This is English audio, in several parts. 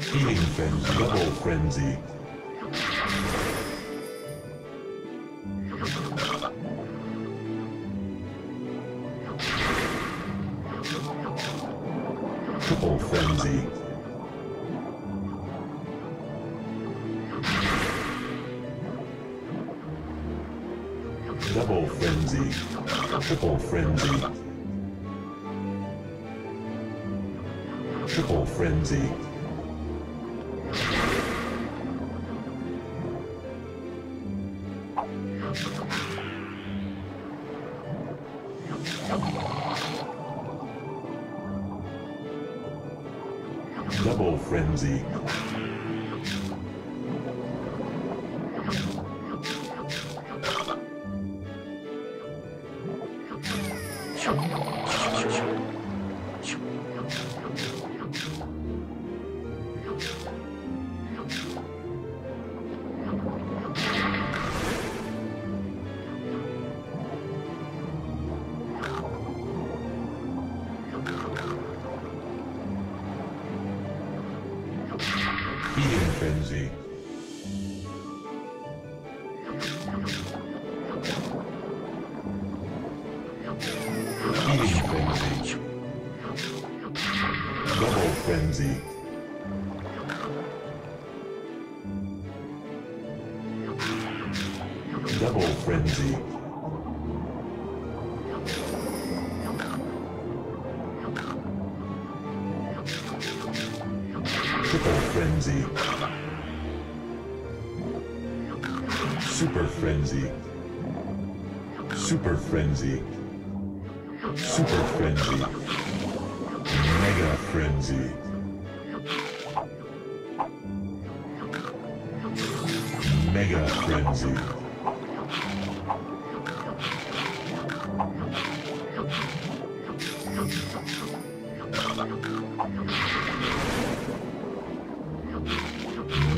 Healing Fence Double Frenzy. Triple Frenzy. Double Frenzy. Triple Frenzy. Triple Frenzy. Double Frenzy. Healing Frenzy. Healing Frenzy. Double Frenzy. Double Frenzy. Triple Frenzy. Super Frenzy. Super Frenzy. Super Frenzy. Mega Frenzy. Mega Frenzy.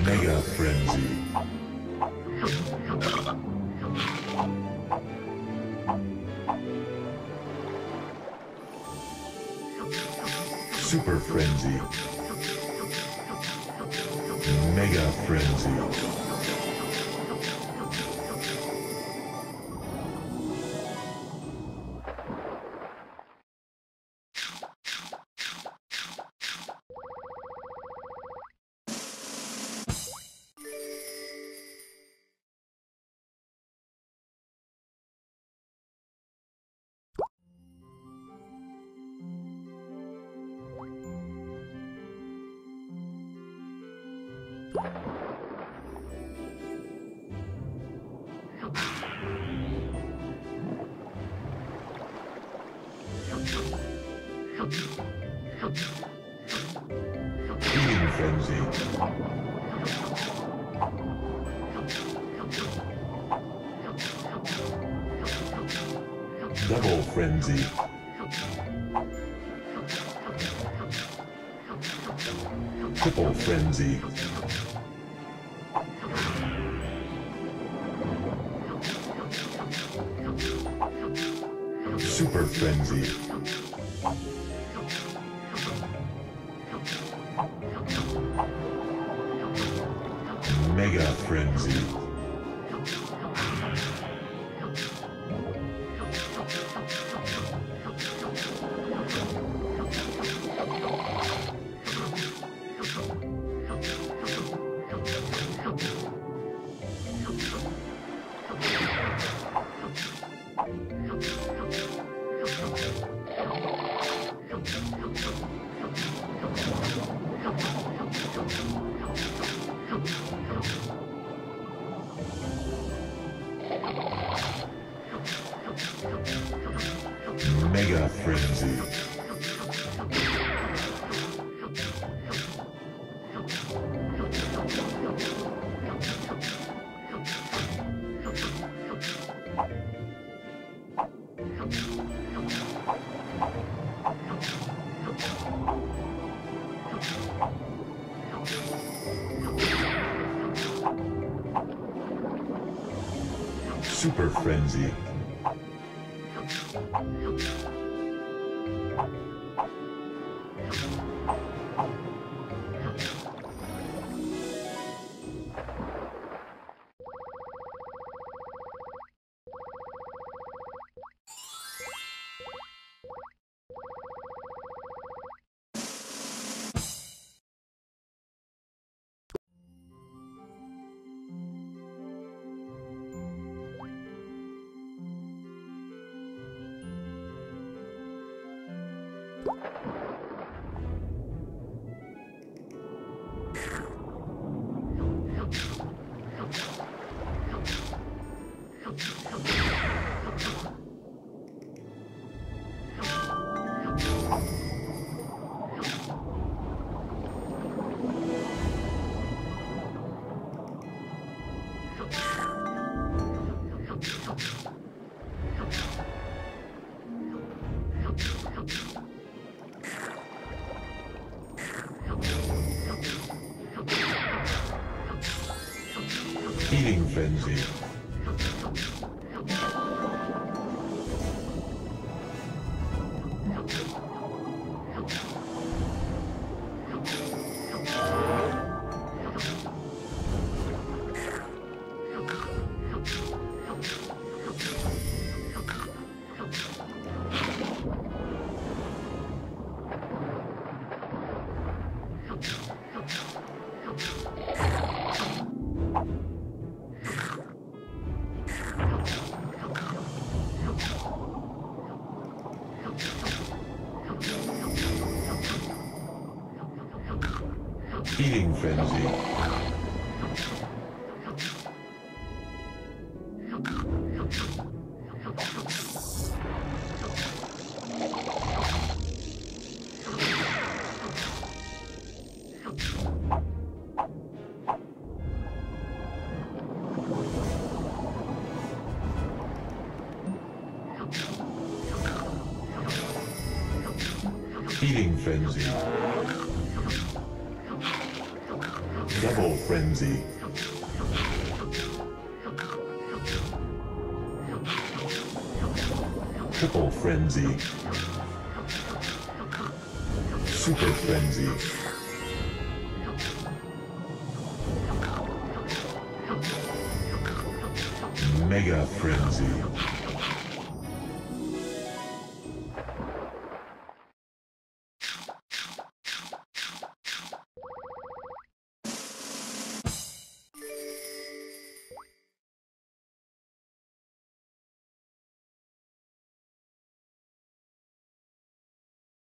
Mega Frenzy. Super Frenzy. Mega Frenzy. Healing Frenzy. Double Frenzy. Triple Frenzy. Super Frenzy. Mega Frenzy. Mega Frenzy. Super Frenzy. Eating Benviro. Eating frenzy. Eating frenzy. Double frenzy. Triple frenzy. Super frenzy. Mega frenzy.